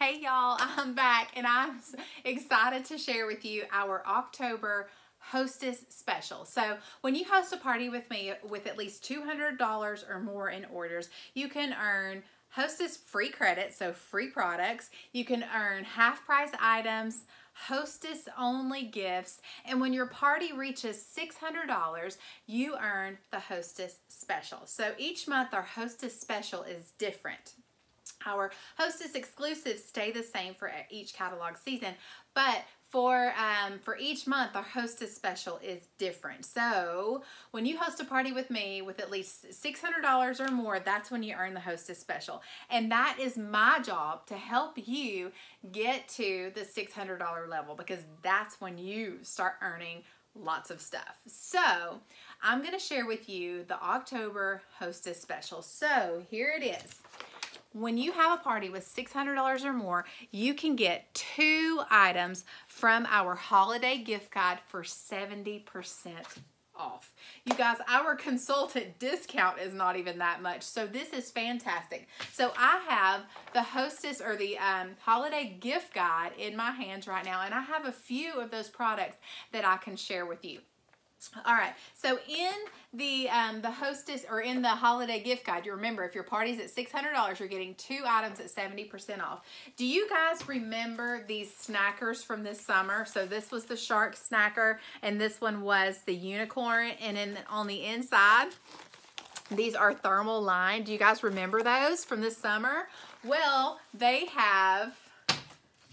Hey y'all, I'm back and I'm excited to share with you our October hostess special. So when you host a party with me with at least $200 or more in orders, you can earn hostess free credit, so free products. You can earn half price items, hostess only gifts, and when your party reaches $600, you earn the hostess special. So each month our hostess special is different. Our hostess exclusives stay the same for each catalog season, but for each month, our hostess special is different. So when you host a party with me with at least $600 or more, that's when you earn the hostess special. And that is my job to help you get to the $600 level, because that's when you start earning lots of stuff. So I'm going to share with you the October hostess special. So here it is. When you have a party with $600 or more, you can get 2 items from our holiday gift guide for 70% off. You guys, our consultant discount is not even that much, so this is fantastic. So I have the hostess or the holiday gift guide in my hands right now, and I have a few of those products that I can share with you. All right, so in the hostess or in the holiday gift guide, you remember if your party's at $600, you're getting 2 items at 70% off. Do you guys remember these snackers from this summer? So this was the shark snacker, and this one was the unicorn, and then on the inside, these are thermal lined. Do you guys remember those from this summer? Well, they have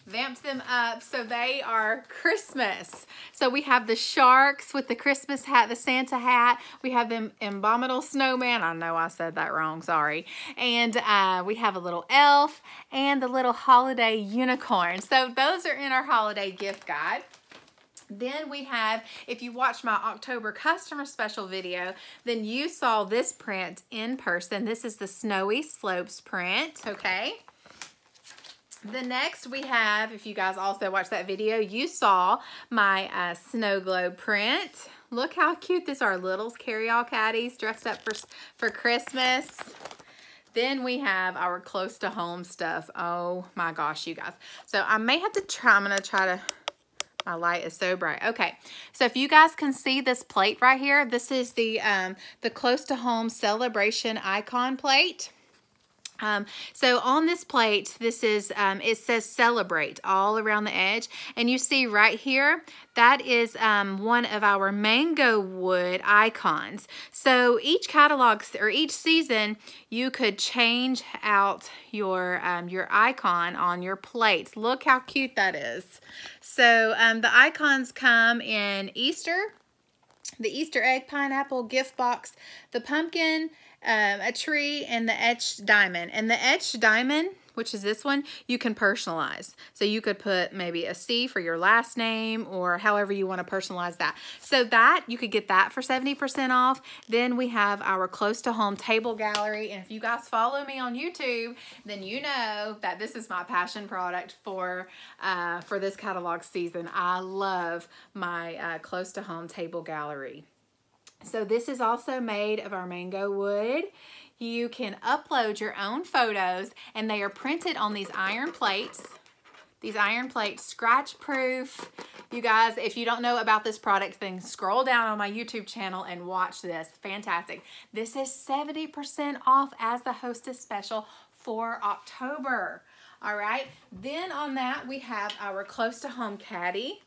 vamped them up, so they are Christmas. So we have the sharks with the Christmas hat, the Santa hat. We have the abominable snowman. I know I said that wrong, sorry. And we have a little elf and the little holiday unicorn. So those are in our holiday gift guide. Then we have, if you watched my October customer special video, then you saw this print in person. This is the Snowy Slopes print, okay? The next we have, if you guys also watched that video, you saw my snow globe print. Look how cute these are, little carry-all caddies dressed up for Christmas. Then we have our close to home stuff. Oh my gosh, you guys. So I may have to try, I'm gonna try to, my light is so bright. Okay, so if you guys can see this plate right here, this is the close to home celebration icon plate. So on this plate, this is, it says celebrate all around the edge. And you see right here, that is one of our mango wood icons. So each catalog or each season, you could change out your icon on your plate. Look how cute that is. So the icons come in Easter, the Easter egg, pineapple, gift box, the pumpkin, a tree, and the etched diamond. And the etched diamond, which is this one, you can personalize. So you could put maybe a C for your last name or however you want to personalize that. So that, you could get that for 70% off. Then we have our close to home table gallery. And if you guys follow me on YouTube, then you know that this is my passion product for this catalog season. I love my close to home table gallery. So this is also made of our mango wood. You can upload your own photos, and they are printed on these iron plates. These iron plates, scratch proof. You guys, if you don't know about this product, then scroll down on my YouTube channel and watch this. Fantastic. This is 70% off as the hostess special for October. All right. Then on that, we have our close to home caddy.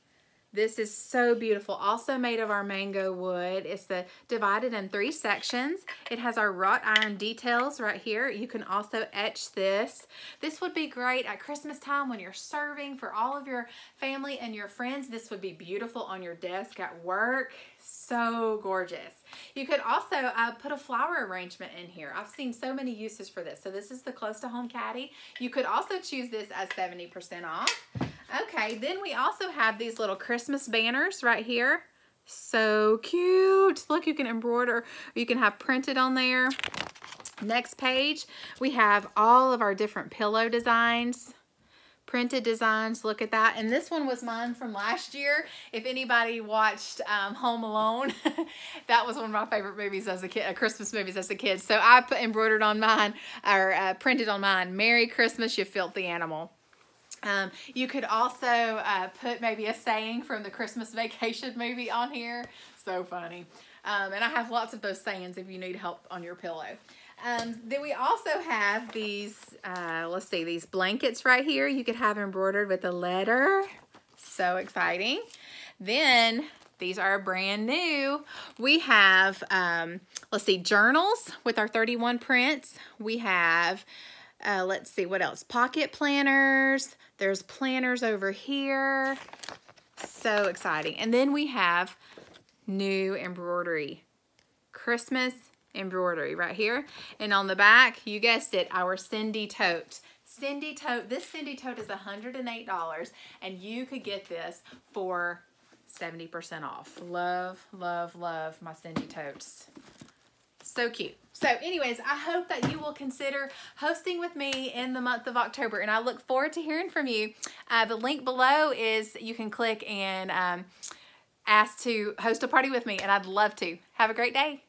This is so beautiful, also made of our mango wood. It's divided in 3 sections. It has our wrought iron details right here. You can also etch this. This would be great at Christmas time when you're serving for all of your family and your friends. This would be beautiful on your desk at work. So gorgeous. You could also put a flower arrangement in here. I've seen so many uses for this. So this is the close to home caddy. You could also choose this as 70% off. Okay, then we also have these little Christmas banners right here. So cute. Look, you can embroider, you can have printed on there. Next page, we have all of our different pillow designs, printed designs. Look at that. And this one was mine from last year. If anybody watched Home Alone, that was one of my favorite movies as a kid, Christmas movies as a kid. So I printed on mine, Merry Christmas, You Filthy Animal. You could also put maybe a saying from the Christmas Vacation movie on here. So funny. And I have lots of those sayings if you need help on your pillow. Then we also have these, let's see, these blankets right here. You could have embroidered with a letter. So exciting. Then these are brand new. We have, let's see, journals with our 31 prints. We have, let's see, what else? Pocket planners. There's planners over here. So exciting. And then we have new embroidery, Christmas embroidery right here. And on the back, you guessed it, our Cindy tote. Cindy tote, this Cindy tote is $108 and you could get this for 70% off. Love, love, love my Cindy totes. So cute. So anyways, I hope that you will consider hosting with me in the month of October, and I look forward to hearing from you. The link below is you can click and ask to host a party with me, and I'd love to. Have a great day.